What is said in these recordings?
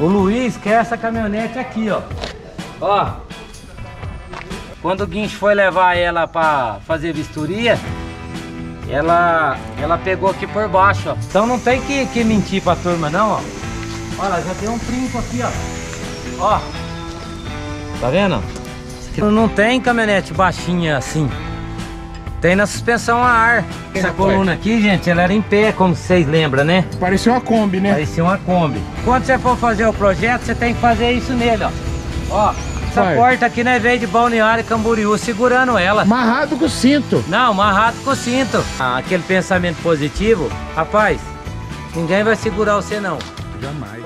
O Luiz quer essa caminhonete aqui, ó. Ó, quando o guincho foi levar ela para fazer vistoria, ela pegou aqui por baixo, ó. Então não tem que mentir pra turma, não, ó. Olha, já tem um trinco aqui, ó. Ó, tá vendo? Não tem caminhonete baixinha assim. Tem na suspensão a ar. Essa coluna aqui, gente, ela era em pé, como vocês lembram, né? Parecia uma Kombi, né? Parecia uma Kombi. Quando você for fazer o projeto, você tem que fazer isso nele, ó. Ó, essa porta aqui, né, veio de Balneário Camboriú, segurando ela. Amarrado com o cinto. Não, amarrado com o cinto. Ah, aquele pensamento positivo, rapaz, ninguém vai segurar você, não. Jamais.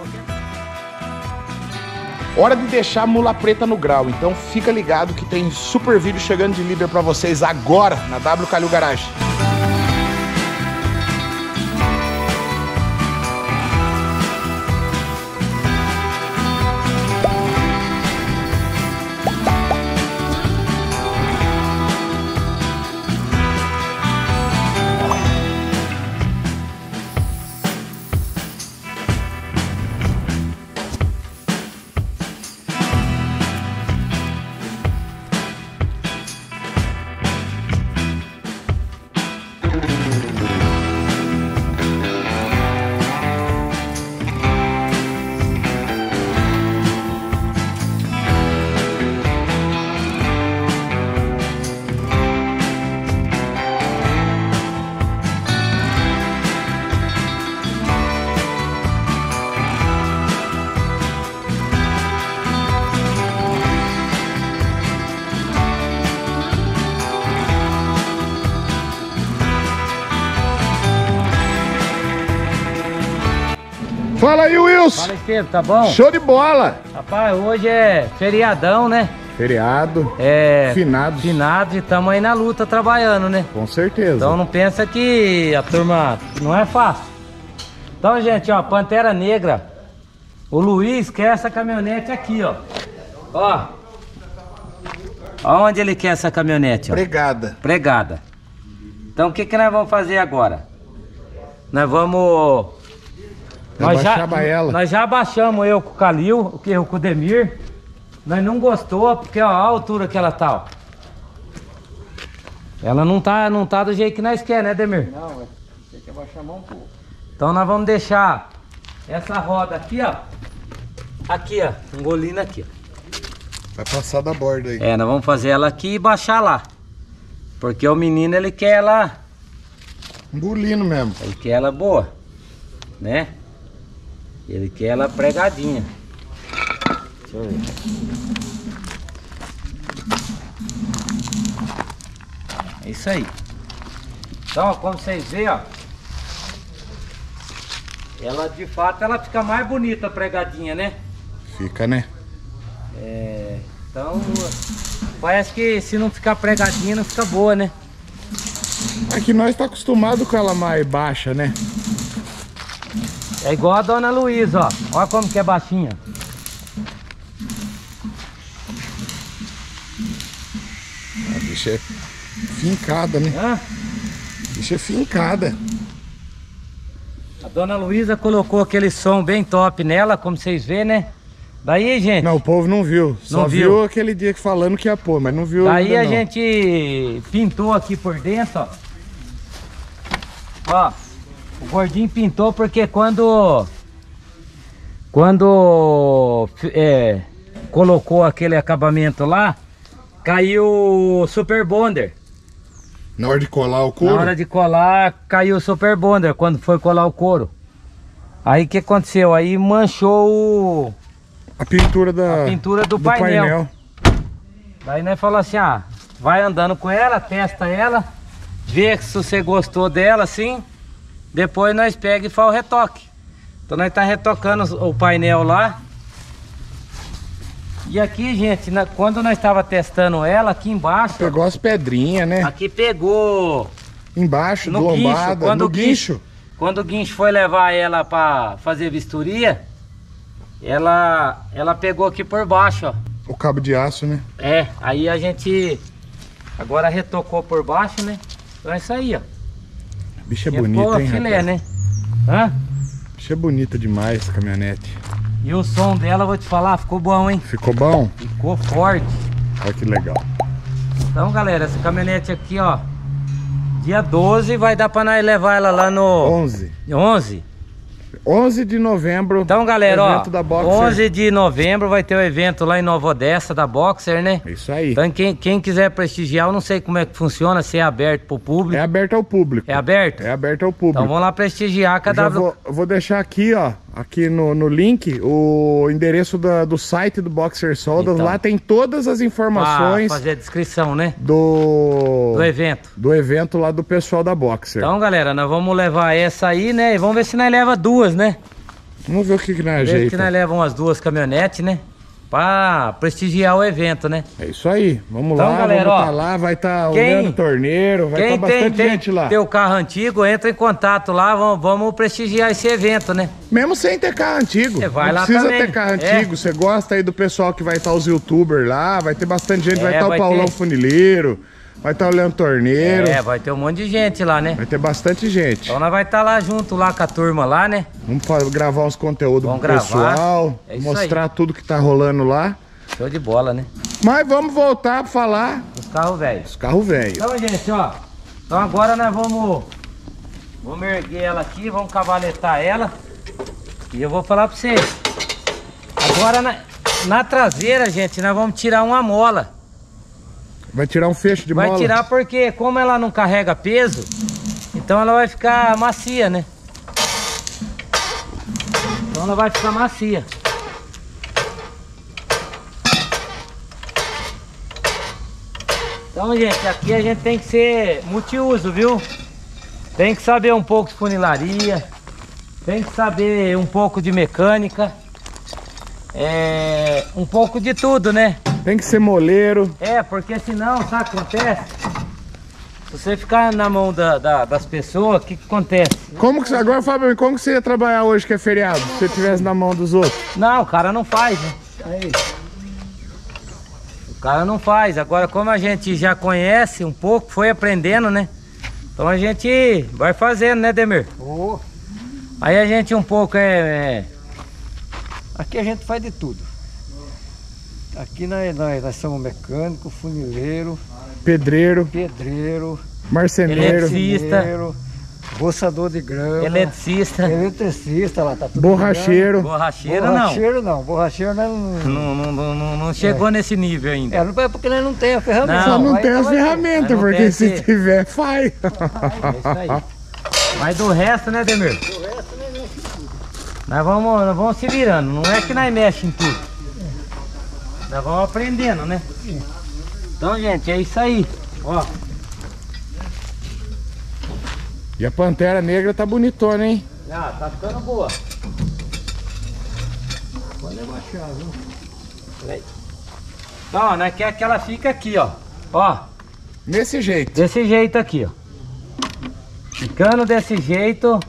Hora de deixar a mula preta no grau, então fica ligado que tem super vídeo chegando de líder pra vocês agora na WCalil Garage. Fala aí, Wilson! Fala, Estevam, tá bom? Show de bola! Rapaz, hoje é feriadão, né? Feriado, finados, e estamos aí na luta, trabalhando, né? Com certeza. Então não pensa que a turma não é fácil. Então, gente, ó, Pantera Negra, o Luiz quer essa caminhonete aqui, ó. Ó, onde ele quer essa caminhonete, ó? Pregada. Pregada. Então o que que nós vamos fazer agora? Nós vamos... Nós já baixamos eu com o Calil, eu com o Demir. Nós não gostou, porque ó, a altura que ela tá, ó. Ela não tá do jeito que nós quer, né, Demir? Não, tem que abaixar a mão um pouco. Então nós vamos deixar essa roda aqui, ó. Aqui, ó, engolindo aqui. Vai passar da borda aí. É, nós vamos fazer ela aqui e baixar lá. Porque o menino, ele quer ela... engolindo mesmo. Ele quer ela boa, né? Ele quer ela pregadinha. Deixa eu ver. É isso aí. Então, como vocês veem, ó, ela de fato ela fica mais bonita pregadinha, né? Fica, né? É, então, parece que se não ficar pregadinha, não fica boa, né? É que nós tá acostumado com ela mais baixa, né? É igual a dona Luísa, ó. Olha como que é baixinha. A bicha é fincada, né? Hã? A bicha é fincada. A dona Luísa colocou aquele som bem top nela, como vocês vêem, né? Daí, gente... Não, o povo não viu. Só viu aquele dia falando que ia pôr, mas não viu. Daí a gente pintou aqui por dentro, ó. Ó. O gordinho pintou porque quando colocou aquele acabamento lá, caiu o Super Bonder. Na hora de colar o couro? Na hora de colar, caiu o Super Bonder quando foi colar o couro. Aí o que aconteceu? Aí manchou a pintura do painel. Daí nós falamos assim, ah, vai andando com ela, testa ela, vê se você gostou dela, sim. Depois nós pega e faz o retoque. Então nós tá retocando o painel lá. E aqui, gente, quando nós estava testando ela, aqui embaixo... Pegou as pedrinhas, né? Aqui pegou... Embaixo, do lombada, no guincho. Quando o guincho foi levar ela para fazer vistoria, ela pegou aqui por baixo, ó. O cabo de aço, né? É, aí a gente agora retocou por baixo, né? Então é isso aí, ó. Bicha é bonita, hein, filé, né? Hã? Bicha é bonita demais, caminhonete. E o som dela, vou te falar, ficou bom, hein? Ficou bom? Ficou forte. Olha que legal. Então, galera, essa caminhonete aqui, ó, dia 12 vai dar pra nós levar ela lá no... 11 de novembro. Então, galera, ó, 11 de novembro vai ter o evento lá em Nova Odessa da Boxer, né? Isso aí. Então, quem quiser prestigiar, eu não sei como é que funciona, se é aberto pro público. É aberto ao público. É aberto? É aberto ao público. Então, vamos lá prestigiar cada... Eu vou deixar aqui, ó, aqui no link, o endereço do site do Boxer Solda. Então, lá tem todas as informações. Fazer a descrição, né? Do evento. Do evento lá do pessoal da Boxer. Então, galera, nós vamos levar essa aí, né? E vamos ver se nós leva duas, né? Vamos ver o que nós ajeita. Que nós levamos as duas caminhonetes, né? Pra prestigiar o evento, né? É isso aí. Vamos então, lá, galera, vamos lá, vai estar olhando o torneiro, vai estar bastante gente lá. Quem tem o carro antigo, entra em contato lá, vamos prestigiar esse evento, né? Mesmo sem ter carro antigo. Você vai lá também. Não precisa ter carro antigo, você gosta aí do pessoal que vai estar os youtubers lá, vai ter bastante gente, vai estar o Paulão Funileiro, vai estar o Leandro Torneiro. Vai ter um monte de gente lá, né? Vai ter bastante gente. Então nós vai estar lá junto, lá com a turma lá, né? Vamos gravar uns conteúdos pro pessoal, mostrar tudo que tá rolando lá. Show de bola, né? Mas vamos voltar pra falar... Os carros velhos. Os carros velhos. Então, gente, ó. Então agora nós vamos erguer ela aqui, vamos cavaletar ela. E eu vou falar pra vocês. Agora na traseira, gente, nós vamos tirar uma mola. Vai tirar um fecho de mola? Vai tirar porque como ela não carrega peso, então ela vai ficar macia, né? Então ela vai ficar macia. Então, gente, aqui a gente tem que ser multiuso, viu? Tem que saber um pouco de funilaria, tem que saber um pouco de mecânica, um pouco de tudo, né? Tem que ser moleiro. Porque senão, sabe o que acontece? Se você ficar na mão das pessoas, o que acontece? Como que, agora, Fábio, como que você ia trabalhar hoje que é feriado? Se você estivesse na mão dos outros? Não, o cara não faz, né? Aí. O cara não faz. Agora, como a gente já conhece um pouco, foi aprendendo, né? Então a gente vai fazendo, né, Demir? Oh. Aí a gente um pouco Aqui a gente faz de tudo. Aqui nós somos mecânico, funileiro, pedreiro, marceneiro, eletricista, roçador de grama, eletricista lá, tá tudo. Borracheiro não chegou nesse nível ainda. Não é porque nós não tem a ferramenta. Não tem a ferramenta, porque se tiver, faz. Mas do resto, né, Demir? Do resto nós mexe em tudo. Nós vamos se virando, não é que nós mexe em tudo. Nós vamos aprendendo, né? Então, gente, é isso aí. Ó. E a Pantera Negra tá bonitona, hein? Ah, tá ficando boa. Pode abaixar, viu? Peraí. Então, ó, nós quer que ela fique aqui, ó. Ó. Desse jeito. Desse jeito aqui, ó. Ficando desse jeito.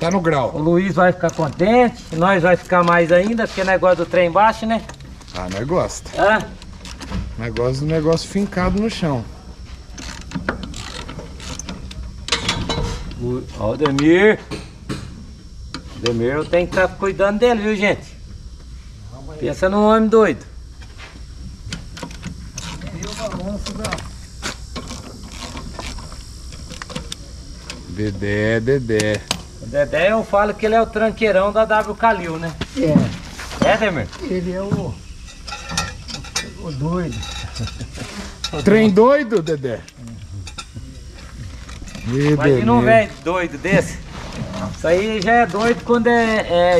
Tá no grau. O Luiz vai ficar contente. Nós vai ficar mais ainda, porque nós gosta do trem baixo, né? Ah, nós gosta. Nós gosta do negócio fincado no chão. Ó, o Demir. Demir, eu tenho que estar cuidando dele, viu, gente? Pensa num homem doido. Dedé. O Dedé, eu falo que ele é o tranqueirão da WCalil, né? É, Demir? Ele é o doido. Trem doido, Dedé? Imagina um velho doido desse. Isso aí já é doido quando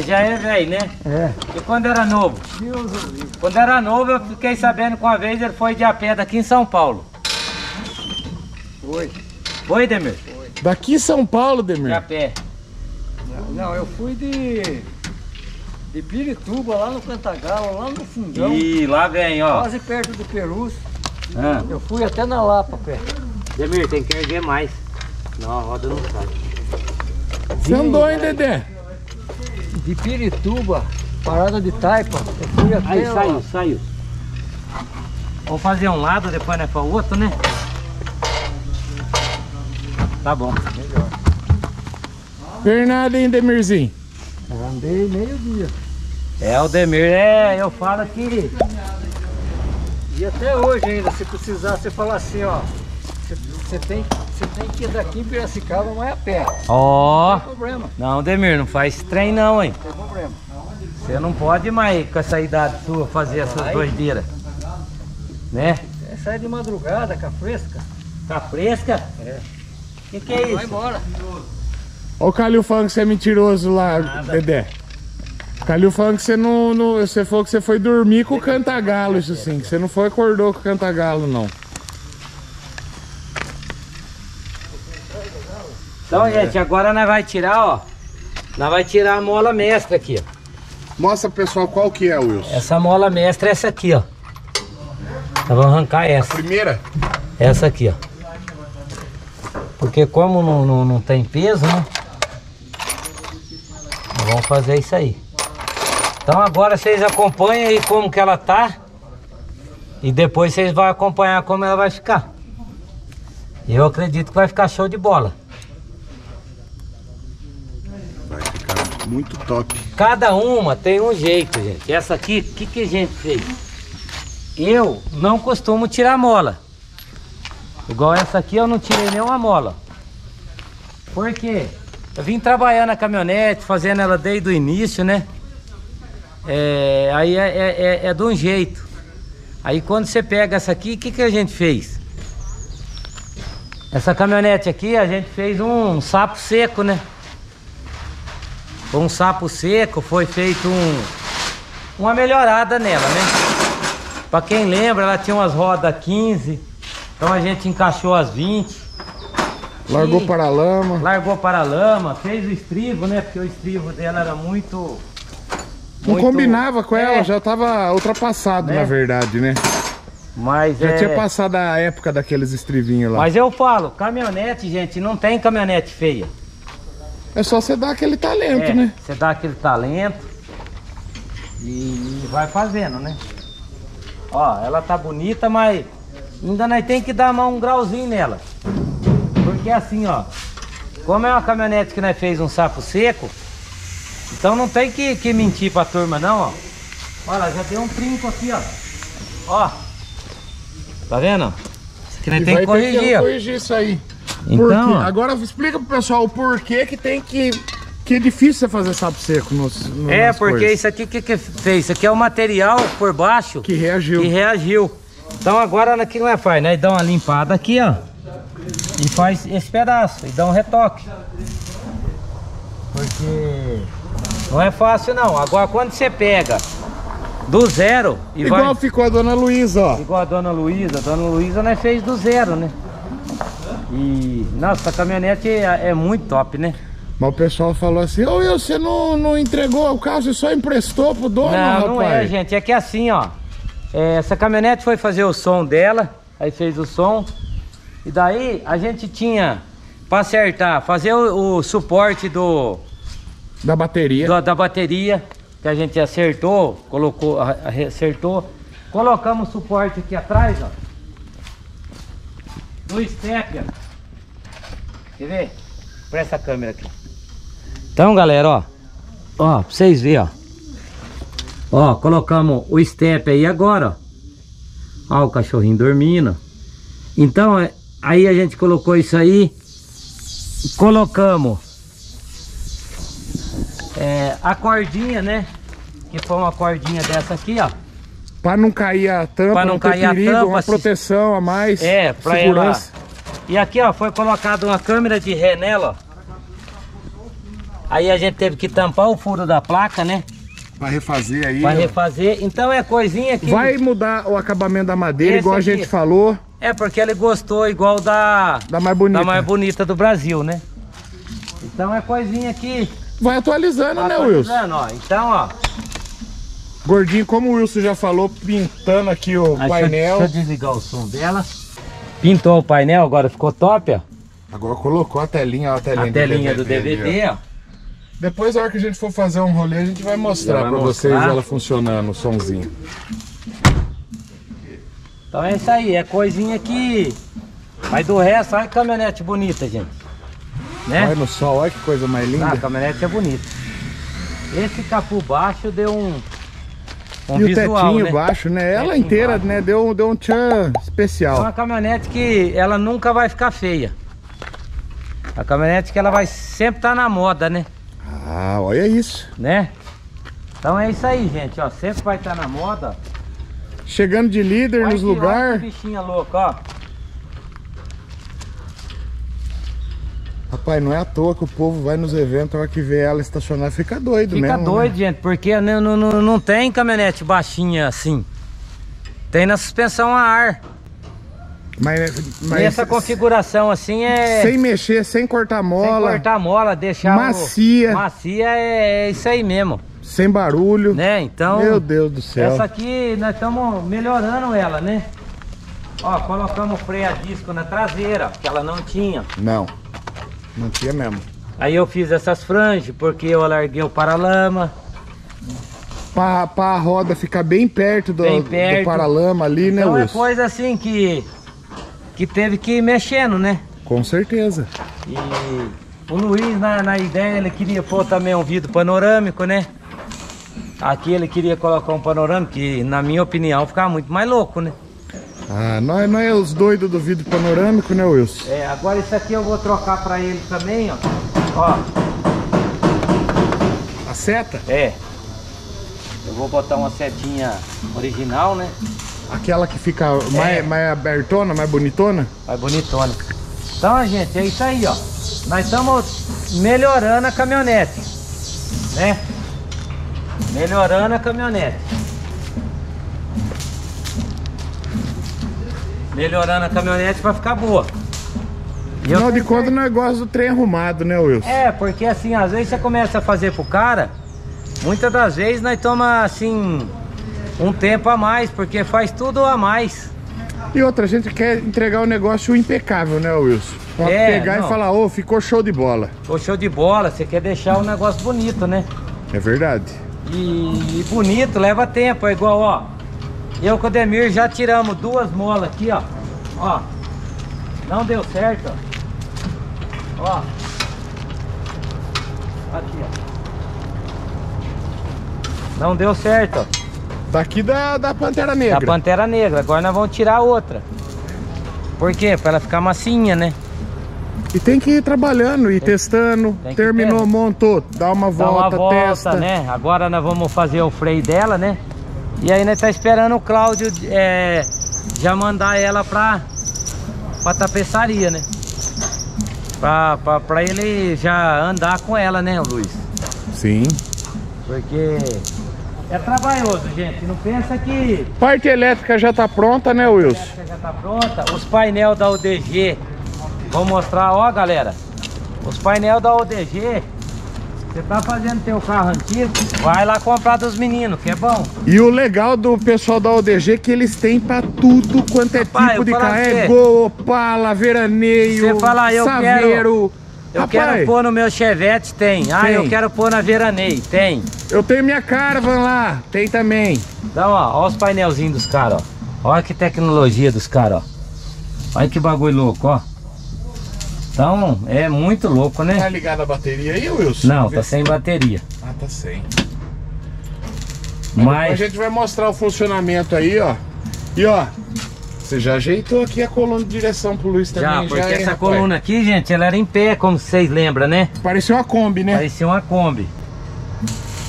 já é velho, né? E quando era novo? Quando era novo, eu fiquei sabendo que uma vez ele foi de a pé daqui em São Paulo. Foi, Demir? Foi. Daqui em São Paulo, Demir? De a pé. Não, eu fui de Pirituba, lá no Cantagalo, lá no fundão. E lá vem, ó. Quase perto do Perus. Eu fui até na Lapa, perto. Demir, tem que erguer mais. Não, a roda não sai. Você andou, hein, Dedé? De Pirituba, parada de Taipa. Eu fui até aí, saiu. Vamos fazer um lado, depois nós para o outro, né? Tá bom. Melhor. Bernardo, hein, Demirzinho? Andei meio dia. É, o Demir, eu falo que... E até hoje ainda, se precisar, você fala assim, ó. Você tem que ir daqui em Piracicaba, mas é a pé. Ó. Não tem problema. Não, Demir, não faz trem não, hein? Não tem problema. Você não pode mais, com essa idade sua, fazer essas doideiras. Né? É, sai de madrugada, com a fresca. Com a fresca? É. Que é isso? Vai embora. Olha o Calil falando que você é mentiroso lá, nada. Dedé. Calil falando que você não. Você falou que você foi dormir com o cantagalo, isso sim. Que você não foi acordou com o cantagalo, não. Então, gente, agora nós vai tirar, ó. Nós vai tirar a mola mestra aqui, ó. Mostra, pessoal, qual que é, Wilson. Essa mola mestra é essa aqui, ó. Nós vamos arrancar essa. A primeira? Essa aqui, ó. Porque como não tem peso, né? Nós vamos fazer isso aí. Então agora vocês acompanham aí como que ela tá. E depois vocês vão acompanhar como ela vai ficar. Eu acredito que vai ficar show de bola. Vai ficar muito top. Cada uma tem um jeito, gente. Essa aqui, o que a gente fez? Eu não costumo tirar mola. Igual essa aqui eu não tirei nenhuma mola. Por quê? Eu vim trabalhando a caminhonete, fazendo ela desde o início, né? Aí é de um jeito. Aí quando você pega essa aqui, o que a gente fez? Essa caminhonete aqui a gente fez um sapo seco, né? Um sapo seco, foi feito uma melhorada nela, né? Pra quem lembra, ela tinha umas rodas 15. Então a gente encaixou as 20. Largou para a lama. Largou para a lama, fez o estribo, né? Porque o estribo dela era muito... Não combinava com ela, já estava ultrapassado, né? Na verdade, né? Mas já tinha passado a época daqueles estrivinhos lá. Mas eu falo, caminhonete, gente, não tem caminhonete feia. É só você dar aquele talento, né? Você dá aquele talento e vai fazendo, né? Ó, ela tá bonita, mas... Ainda nós tem que dar um grauzinho nela. Porque assim, ó. Como é uma caminhonete que nós fez um sapo seco, então não tem que mentir pra turma não, ó. Olha, já deu um trinco aqui, ó. Ó. Tá vendo? Isso aqui nós tem que corrigir, ó. Corrigir isso aí. Então, agora explica pro pessoal o porquê que tem que... Que é difícil você fazer sapo seco no porque coisas. Isso aqui, o que fez? Isso aqui é o material por baixo... Que reagiu. Que reagiu. Então agora o que nós faz? Nós dá uma limpada aqui, ó. E faz esse pedaço. E dá um retoque. Porque não é fácil não. Agora quando você pega do zero e igual vai... ficou a dona Luísa, ó. Igual a dona Luísa. A dona Luísa nós fez do zero, né? E nossa, a caminhonete é muito top, né? Mas o pessoal falou assim, ô Wilson, você não entregou o carro, você só emprestou pro dono, rapaz. Não, não é, gente. É que assim, ó. Essa caminhonete foi fazer o som dela, aí fez o som. E daí a gente tinha para acertar, fazer o suporte da bateria. Da bateria, que a gente acertou, colocou, acertou. Colocamos o suporte aqui atrás, ó. No step, ó. Quer ver? Presta a câmera aqui. Então, galera, ó. Ó, pra vocês verem, ó. Ó, colocamos o step aí agora, ó. Ó, o cachorrinho dormindo. Então, aí a gente colocou isso aí. Colocamos a cordinha, né? Que foi uma cordinha dessa aqui, ó. Pra não cair a tampa, pra não cair perigo, a tampa. Uma proteção a mais, pra segurança. Ela. E aqui, ó, foi colocada uma câmera de ré nela, ó. Aí a gente teve que tampar o furo da placa, né? Vai refazer aí. Vai refazer. Então é coisinha que... Vai mudar o acabamento da madeira, igual a gente falou. É, porque ele gostou igual da mais bonita. Da mais bonita do Brasil, né? Então é coisinha que... Vai atualizando, né, Wilson? Ó. Então, ó. Gordinho, como o Wilson já falou, pintando aqui o painel. Deixa eu desligar o som dela. Pintou o painel, agora ficou top, ó. Agora colocou a telinha, ó. A telinha do DVD, ó. Depois, na hora que a gente for fazer um rolê, a gente vai mostrar pra vocês ela funcionando, o somzinho. Então é isso aí, é coisinha que... Mas do resto, olha que caminhonete bonita, gente. Né? Olha no sol, olha que coisa mais linda. Ah, a caminhonete é bonita. Esse capô baixo deu um... E visual, o tetinho, né? Baixo, né? Ela inteira, baixo, né? Deu um tchan especial. É uma caminhonete que ela nunca vai ficar feia. A caminhonete que ela vai sempre estar na moda, né? Ah, olha isso. Né? Então é isso aí, gente, ó. Sempre vai estar na moda. Chegando de líder nos lugares. Bichinha louca, ó. Rapaz, não é à toa que o povo vai nos eventos, a hora que vê ela estacionar, fica doido mesmo. Fica doido, né, gente, porque não tem caminhonete baixinha assim. Tem na suspensão a ar. Mas e essa configuração assim é... Sem mexer, sem cortar mola. Sem cortar mola, deixar... Macia. Macia é isso aí mesmo. Sem barulho. Né, então... Meu Deus do céu. Essa aqui, nós estamos melhorando ela, né? Ó, colocamos freio a disco na traseira, que ela não tinha. Não tinha mesmo. Aí eu fiz essas franjas porque eu alarguei o paralama. Para a roda ficar bem perto do paralama ali, então, né, Wilson? Então é coisa assim que teve que ir mexendo, né? Com certeza. E o Luiz, na ideia, ele queria pôr também um vidro panorâmico, né? Aqui ele queria colocar um panorâmico que, na minha opinião, ficava muito mais louco, né? Ah, nós é os doidos do vidro panorâmico, né, Wilson? É, agora isso aqui eu vou trocar pra ele também, ó. Ó. A seta? É. Eu vou botar uma setinha original, né? Aquela que fica mais abertona, mais bonitona? Mais bonitona. Então, gente, é isso aí, ó. Nós estamos melhorando a caminhonete, né? Melhorando a caminhonete. Melhorando a caminhonete vai ficar boa. Afinal de contas, nós gostamos do trem arrumado, né, Wilson? É, porque assim, às vezes você começa a fazer pro cara, muitas das vezes nós toma assim, um tempo a mais, porque faz tudo a mais. E outra, a gente quer entregar o negócio impecável, né, Wilson? Pode pegar e falar, ô, ficou show de bola. Ficou show de bola, você quer deixar o negócio bonito, né? É verdade. E bonito leva tempo, é igual, ó. Eu com o Demir já tiramos duas molas aqui, ó. Ó. Não deu certo, ó. Ó. Aqui, ó. Não deu certo, ó. Daqui da Pantera Negra. Da Pantera Negra. Agora nós vamos tirar outra. Por quê? Pra ela ficar massinha, né? E tem que ir trabalhando e testando. Terminou, montou. Dá uma volta, testa. Né? Agora nós vamos fazer o freio dela, né? E aí nós tá esperando o Cláudio já mandar ela pra tapeçaria, né? Pra ele já andar com ela, né, Luiz? Sim. Porque é trabalhoso, gente. Não pensa que... Parte elétrica já tá pronta, né, Wilson? A elétrica já tá pronta. Os painéis da ODG, vou mostrar, ó, galera. Os painéis da ODG... Você tá fazendo teu carro antigo, vai lá comprar dos meninos, que é bom. E o legal do pessoal da ODG é que eles têm pra tudo quanto é tipo de carro. É Gol, Opala, Veraneio, Saveiro. Eu quero pôr no meu Chevette, tem. Ah, eu quero pôr na Veraneio, tem. Eu tenho minha Caravan lá, tem também. Então, ó os painelzinhos dos caras, ó. Olha que tecnologia dos caras, ó. Olha que bagulho louco, ó. Então, é muito louco, né? Tá ligada a bateria aí, Wilson? Não, tá sem bateria. Ah, tá sem. Mas... A gente vai mostrar o funcionamento aí, ó. E, ó, você já ajeitou aqui a coluna de direção pro Luiz também? Já, porque essa coluna aqui, gente, ela era em pé, como vocês lembram, né? Parecia uma Kombi, né? Parecia uma Kombi.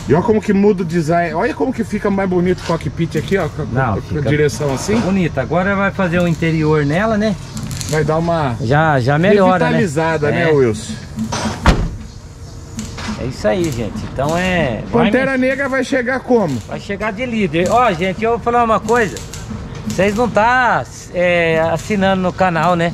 E olha como que muda o design. Olha como que fica mais bonito o cockpit aqui, ó. Com a direção assim. Bonita. Agora vai fazer o interior nela, né? Vai dar uma... Já melhora, revitalizada, né? Wilson? É isso aí, gente. Então é... Pantera Negra vai chegar como? Vai chegar de líder. Ó, gente, eu vou falar uma coisa. Vocês não tá assinando no canal, né?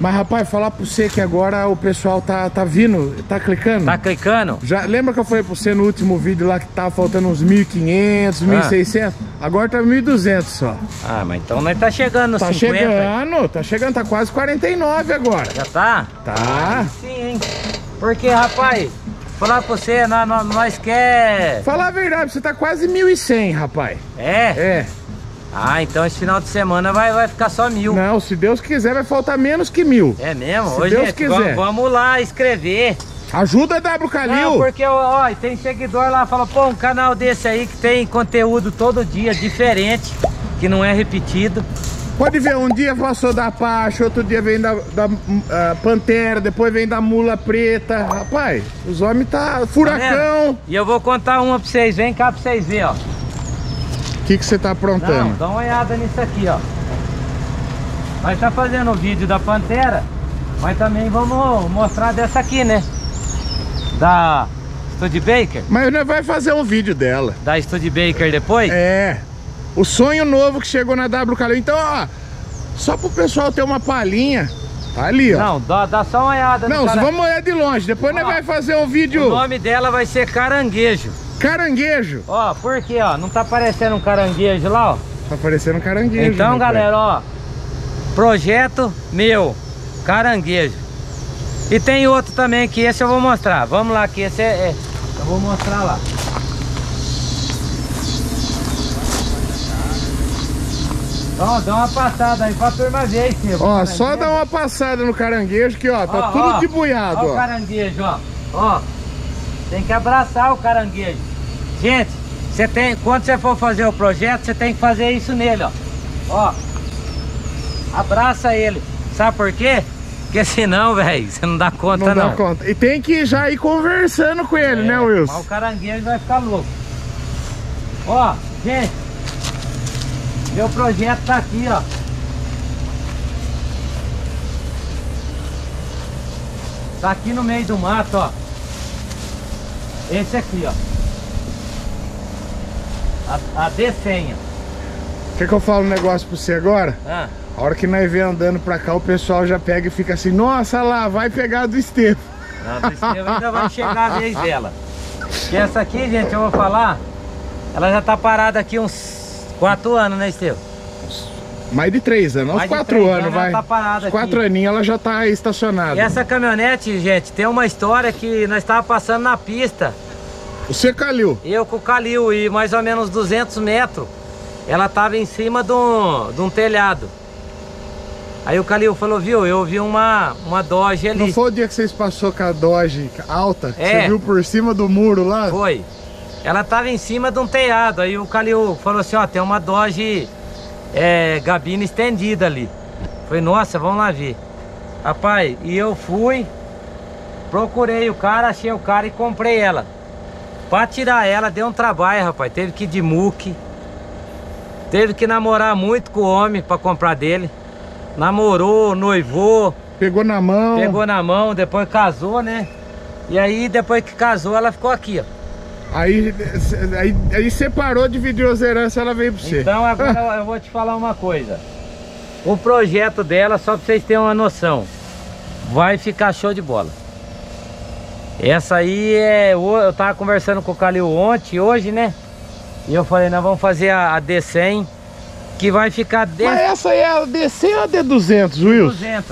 Mas, rapaz, falar pra você que agora o pessoal tá vindo, tá clicando. Tá clicando? Já, lembra que eu falei pra você no último vídeo lá que tava faltando uns 1.500, 1.600? Agora tá 1.200 só. Ah, mas então nós tá chegando nos 50. Tá chegando, tá quase 49 agora. Já tá? Tá. Ah, sim, hein? Porque, rapaz, falar pra você, nós quer... Falar a verdade, você tá quase 1.100, rapaz. É? É. Ah, então esse final de semana vai ficar só 1.000. Não, se Deus quiser vai faltar menos que 1.000. É mesmo? Se Deus quiser. Vamos lá escrever. Ajuda a WCalil. Não, porque ó, tem seguidor lá, fala, pô, um canal desse aí que tem conteúdo todo dia, diferente, que não é repetido. Pode ver, um dia passou da Pacha, outro dia vem da Pantera, depois vem da Mula Preta. Rapaz, os homens tá furacão. Tá, e eu vou contar uma pra vocês, vem cá pra vocês verem, ó. O que você tá aprontando? Não, dá uma olhada nisso aqui, ó. Nós tá fazendo o vídeo da Pantera, mas também vamos mostrar dessa aqui, né? Da Studebaker. Mas nós vai fazer um vídeo dela. Da Studebaker depois? É. O sonho novo que chegou na WCalil. Então, ó, só pro pessoal ter uma palhinha, tá ali, ó. Não, dá só uma olhada. Não, vamos olhar de longe. Depois ó, nós vamos fazer um vídeo. O nome dela vai ser Caranguejo. Caranguejo? Ó, por quê, ó? Não tá aparecendo um caranguejo lá, ó? Tá aparecendo um caranguejo. Então, galera, ó, projeto meu, Caranguejo. E tem outro também, que esse eu vou mostrar. Vamos lá, que esse é... Eu vou mostrar lá. Ó, dá uma passada aí pra turma ver, filho. Ó, só dá uma passada no caranguejo que, ó, tá ó, tudo debuiado, ó. Ó o caranguejo, ó. Ó, tem que abraçar o caranguejo. Gente, você tem, quando você for fazer o projeto, você tem que fazer isso nele, ó. Ó, abraça ele. Sabe por quê? Porque senão, velho, você não dá conta, não. Não dá conta. E tem que já ir conversando com ele, né, Wilson? Mas o caranguejo vai ficar louco. Ó, gente. Meu projeto tá aqui, ó. Tá aqui no meio do mato, ó. Esse aqui, ó. A desenha. Quer que eu falo um negócio pra você agora? Ah. A hora que nós vem andando pra cá, o pessoal já pega e fica assim, nossa lá, vai pegar do Estevam. Não, do Estevam ainda vai chegar a vez dela. E essa aqui, gente, eu vou falar, ela já tá parada aqui uns... 4 anos, né, Estevam? Mais de 3 anos, uns 4 anos, vai. Ela tá parada aqui. 4 aninhos ela já tá estacionada. E essa caminhonete, gente, tem uma história que nós tava passando na pista. Você Calil? Eu com o Calil, e mais ou menos 200 metros, ela tava em cima de um telhado. Aí o Calil falou, viu, eu vi uma Dodge ali. Não foi o dia que vocês passou com a Dodge alta? É. Você viu por cima do muro lá? Foi. Ela tava em cima de um telhado, aí o Calil falou assim, ó, tem uma Dodge gabina estendida ali. Falei, nossa, vamos lá ver. Rapaz, e eu fui, procurei o cara, achei o cara e comprei ela. Pra tirar ela, deu um trabalho, rapaz. Teve que ir de muque. Teve que namorar muito com o homem pra comprar dele. Namorou, noivou. Pegou na mão, depois casou, né? E aí, depois que casou, ela ficou aqui, ó. Aí separou, dividiu as heranças, ela veio pra você. Então agora eu vou te falar uma coisa. O projeto dela, só pra vocês terem uma noção, vai ficar show de bola. Essa aí é... Eu tava conversando com o Calil ontem, hoje, né? E eu falei, nós vamos fazer a D100, que vai ficar... Mas essa aí é a D100 ou a D200, Wilson? D200.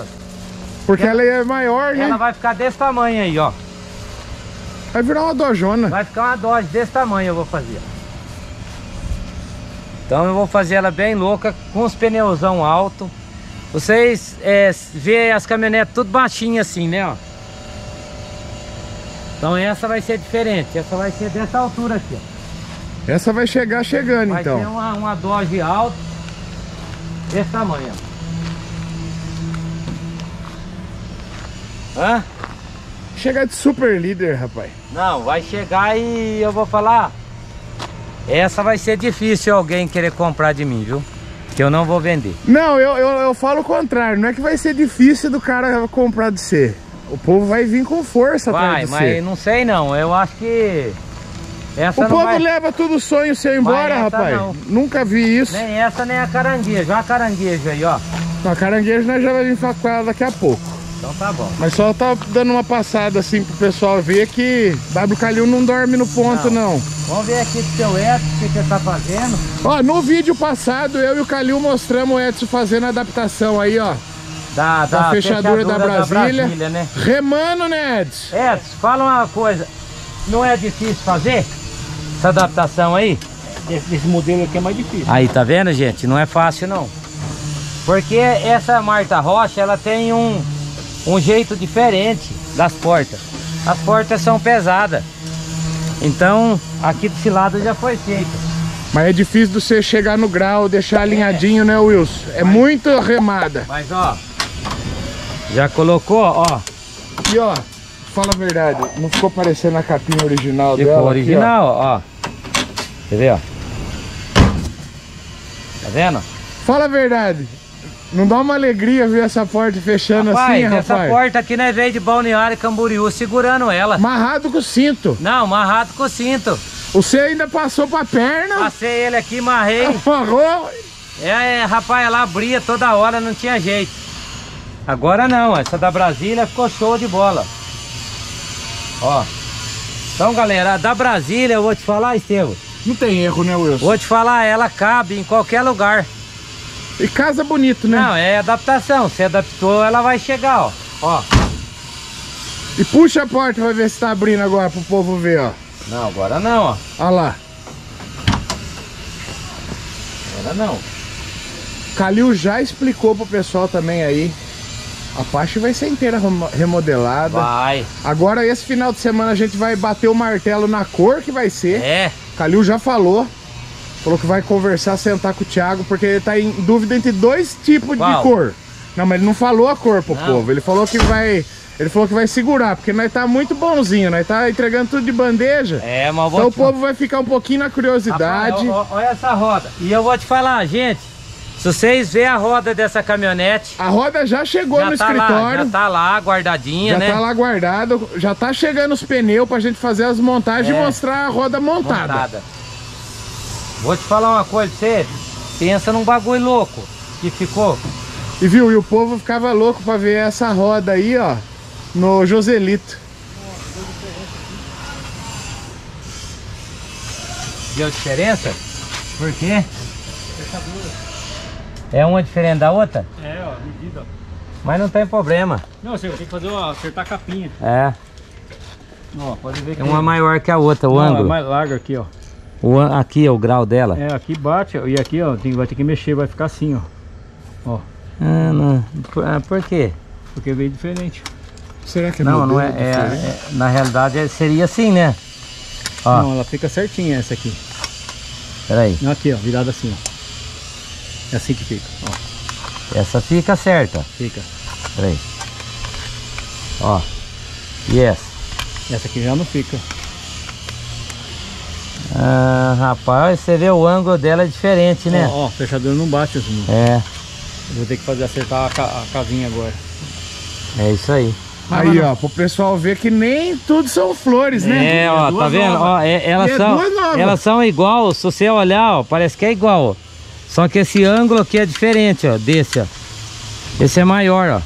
Porque ela é maior, né? Ela vai ficar desse tamanho aí, ó. Vai virar uma dojona. Vai ficar uma Dodge desse tamanho, eu vou fazer. Então eu vou fazer ela bem louca, com os pneuzão alto. Vocês vê as caminhonetes tudo baixinhas assim, né? Ó. Então essa vai ser diferente, essa vai ser dessa altura aqui. Ó. Essa vai chegar chegando, vai então. Vai ser uma Dodge alta, desse tamanho. Ó. Hã? Chegar de super líder, rapaz. Não, vai chegar e eu vou falar. Essa vai ser difícil alguém querer comprar de mim, viu? Que eu não vou vender. Não, eu falo o contrário. Não é que vai ser difícil do cara comprar de você. O povo vai vir com força atrás de você. Vai, mas não sei não. Eu acho que... Essa o não povo vai... leva tudo o sonho seu embora, rapaz. Não. Nunca vi isso. Nem essa, nem a caranguejo. Olha a caranguejo aí, ó. Não, a caranguejo nós já vamos vir com ela daqui a pouco. Então tá bom. Mas só tá dando uma passada assim pro pessoal ver que WCalil não dorme no ponto, não. Vamos ver aqui do seu Edson, o que você tá fazendo. Ó, no vídeo passado eu e o Calil mostramos o Edson fazendo a adaptação aí, ó. Da fechadura da Brasília, né? Remando, né, Edson? Edson, fala uma coisa. Não é difícil fazer essa adaptação aí? Esse modelo aqui é mais difícil. Aí, tá vendo, gente? Não é fácil, não. Porque essa Marta Rocha, ela tem um jeito diferente das portas. as portas são pesadas. Então aqui desse lado já foi feito. Mas é difícil você chegar no grau, deixar alinhadinho, né, Wilson? É muita remada. Mas, ó, já colocou, ó. E, ó, fala a verdade, não ficou parecendo a capinha original dela? Ficou original, ó. Quer ver, ó? Tá vendo? Fala a verdade, não dá uma alegria ver essa porta fechando assim, rapaz? Essa porta aqui, né, veio de Balneário Camboriú, segurando ela. Amarrado com o cinto. Não, amarrado com o cinto. Você ainda passou pra perna? Passei ele aqui, marrei. Amarrou? É, rapaz, ela abria toda hora, não tinha jeito. Agora não, essa da Brasília ficou show de bola. Ó. Então, galera, a da Brasília, eu vou te falar, Estevão. Não tem erro, né, Wilson? Vou te falar, ela cabe em qualquer lugar. E casa bonito, né? Não, é adaptação. Se adaptou, ela vai chegar, ó. Ó. E puxa a porta, vai ver se tá abrindo agora pro povo ver, ó. Não, agora não, ó. Olha lá. Agora não. Calil já explicou pro pessoal também aí. A parte vai ser inteira remodelada. Vai. Agora esse final de semana a gente vai bater o martelo na cor que vai ser. É. Calil já falou. Falou que vai conversar, sentar com o Thiago, porque ele tá em dúvida entre dois tipos de cor. Não, mas ele não falou a cor pro povo. Ele falou que vai... Ele falou que vai segurar, porque nós tá muito bonzinho, nós tá entregando tudo de bandeja. É, mas então o povo vai ficar um pouquinho na curiosidade. Rapaz, olha essa roda. E eu vou te falar, gente, se vocês verem a roda dessa caminhonete... A roda já chegou já no escritório. Já tá lá guardadinha, já, né? Já tá lá guardado, já tá chegando os pneus pra gente fazer as montagens e mostrar a roda montada. Vou te falar uma coisa, você pensa num bagulho louco que ficou. E viu, e o povo ficava louco pra ver essa roda aí, ó. No Joselito. Deu diferença? Por quê? É uma diferente da outra? É, ó, medida. Mas não tem problema. Não, você tem que fazer, ó, acertar a capinha. É. Ó, pode ver que é uma maior que a outra, o ângulo. É mais larga aqui, ó. Aqui é o grau dela? É, aqui bate, e aqui, ó, vai ter que mexer, vai ficar assim, ó. Ó. Ah, não. Por quê? Porque veio diferente. Será que é modelo? Não, não é, na realidade seria assim, né? Ó. Não, ela fica certinha essa aqui. Peraí. Aqui, ó, virada assim, ó. É assim que fica, ó. Essa fica certa. Fica. Peraí. Ó. E essa? Essa aqui já não fica. Ah, rapaz, você vê o ângulo dela é diferente, né? Ó, ó, fechadura não bate assim. É. Eu vou ter que fazer acertar a casinha agora. É isso aí. Aí, ó, pro pessoal ver que nem tudo são flores, né? É, ó, tá vendo? Ó, elas são igual, se você olhar, ó, parece que é igual, ó. Só que esse ângulo aqui é diferente, ó, desse, ó. Esse é maior, ó.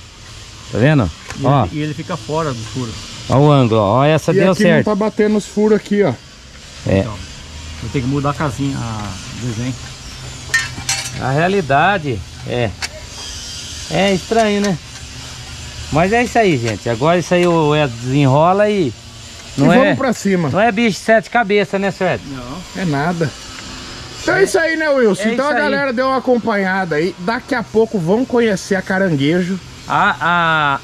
Tá vendo? E, ó. E ele fica fora do furo. Ó o ângulo, ó, essa deu certo. E aqui não tá batendo os furos aqui, ó. É. Então, vou ter que mudar a casinha, o desenho. A realidade é... É estranho, né? Mas é isso aí, gente. Agora isso aí desenrola e... Não e vamos pra cima. Não é bicho de sete cabeças, né, Suede? Não. É nada. Então é isso aí, né, Wilson? É então a galera deu uma acompanhada aí. Daqui a pouco vão conhecer a Caranguejo. A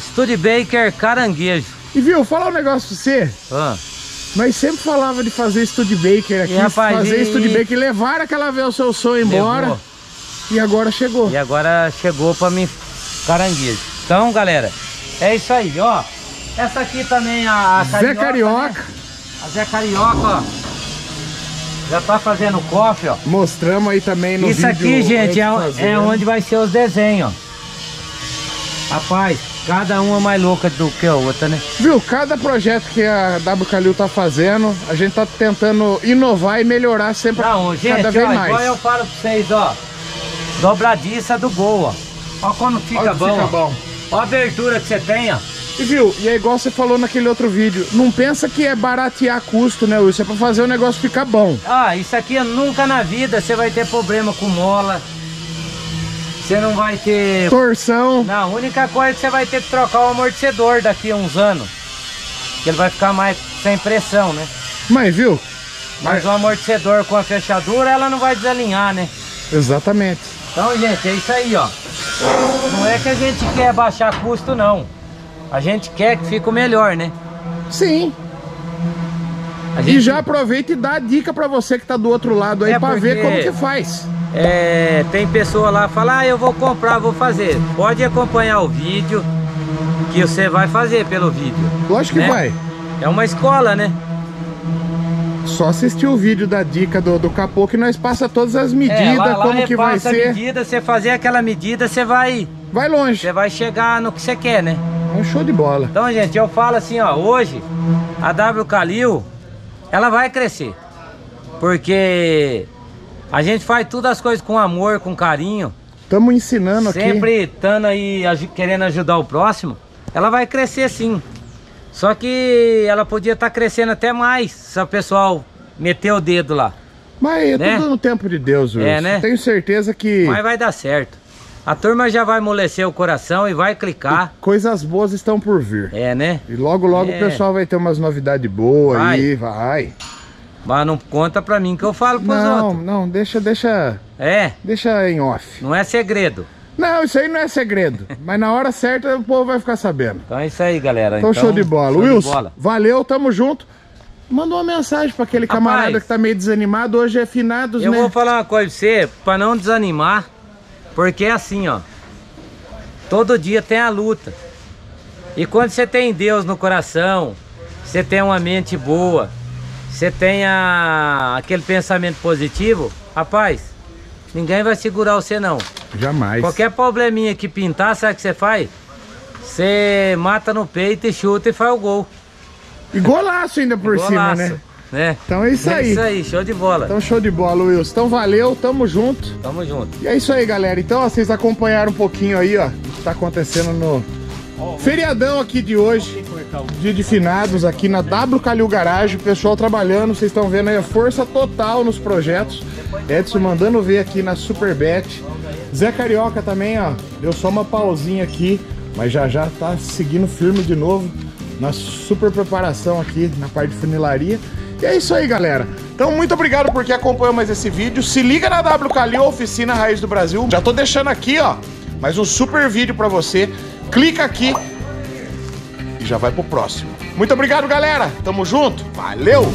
Studebaker Caranguejo. E viu, falar um negócio pra você. Nós sempre falava de fazer Studebaker aqui. Fazer Studebaker e levar aquela vez o seu sonho embora. Levou. E agora chegou. E agora chegou pra mim Caranguejo. Então, galera, é isso aí, ó. Essa aqui também, a Zé Carioca. Né? A Zé Carioca, ó. Já tá fazendo cofre, ó. Mostramos aí também no vídeo. Isso aqui, gente, é onde vai ser os desenhos, ó. Rapaz, cada uma mais louca do que a outra, né? Viu, cada projeto que a WCalil tá fazendo, a gente tá tentando inovar e melhorar sempre. Não, gente, cada vez mais. Igual eu falo pra vocês, ó. Dobradiça do Gol, ó. Ó como fica bom. Fica bom. Olha a abertura que você tem, ó. E viu, e é igual você falou naquele outro vídeo, não pensa que é baratear custo, né, Wilson? É pra fazer o negócio ficar bom. Ah, isso aqui nunca na vida você vai ter problema com mola, você não vai ter... Torção. Não, a única coisa é que você vai ter que trocar o amortecedor daqui a uns anos, que ele vai ficar mais sem pressão, né? Mas viu? Mas o amortecedor com a fechadura, ela não vai desalinhar, né? Exatamente. Então, gente, é isso aí, ó. Não é que a gente quer baixar custo, não. A gente quer que fique o melhor, né? Sim. E já aproveita e dá a dica pra você que tá do outro lado aí, pra ver como que faz. É, tem pessoa lá que fala, ah, eu vou comprar, vou fazer. Pode acompanhar o vídeo, que você vai fazer pelo vídeo. Lógico, né? Que vai. É uma escola, né? Só assistir o vídeo da dica do capô, que nós passa todas as medidas, lá como que vai ser. Medida, você fazer aquela medida, você vai longe. Você vai chegar no que você quer, né? É um show de bola. Então, gente, eu falo assim, ó, hoje a WCalil, ela vai crescer, porque a gente faz todas as coisas com amor, com carinho. Estamos ensinando aqui. Sempre estando aí, querendo ajudar o próximo. Ela vai crescer, sim. Só que ela podia estar crescendo até mais, se o pessoal meter o dedo lá. Mas é, né? Tudo no tempo de Deus, Wilson. É, né? Tenho certeza que... Mas vai dar certo. A turma já vai amolecer o coração e vai clicar. E coisas boas estão por vir. É, né? E logo, logo o pessoal vai ter umas novidades boas aí, vai. Mas não conta pra mim que eu falo pros outros. Não, deixa... É? Deixa em off. Não é segredo. Não, isso aí não é segredo. Mas na hora certa o povo vai ficar sabendo. Então é isso aí, galera. Então show de bola. Show, Wilson, de bola. Valeu, tamo junto. Manda uma mensagem pra aquele camarada, rapaz, que tá meio desanimado. Hoje é finados, né? Eu vou falar uma coisa pra você, pra não desanimar. Porque é assim, ó. Todo dia tem a luta. E quando você tem Deus no coração, você tem uma mente boa, você tem aquele pensamento positivo, rapaz, ninguém vai segurar você, não. Jamais. Qualquer probleminha que pintar, sabe o que você faz? Você mata no peito e chuta e faz o gol. E golaço ainda por cima, né? É. Então é isso aí. É isso aí, show de bola. Então show de bola, Wilson. Então valeu, tamo junto. Tamo junto. E é isso aí, galera. Então, ó, vocês acompanharam um pouquinho aí, ó, o que tá acontecendo no... feriadão aqui de hoje, dia de finados aqui na WCalil Garage, o pessoal trabalhando, vocês estão vendo aí a força total nos projetos. Edson mandando ver aqui na Superbet. Zé Carioca também, ó, deu só uma pausinha aqui, mas já tá seguindo firme de novo na super preparação aqui na parte de funilaria. E é isso aí, galera. Então, muito obrigado por quem acompanhou mais esse vídeo. Se liga na WCalil, Oficina Raiz do Brasil. Já tô deixando aqui, ó, mais um super vídeo pra você. Clica aqui e já vai pro próximo. Muito obrigado, galera. Tamo junto. Valeu!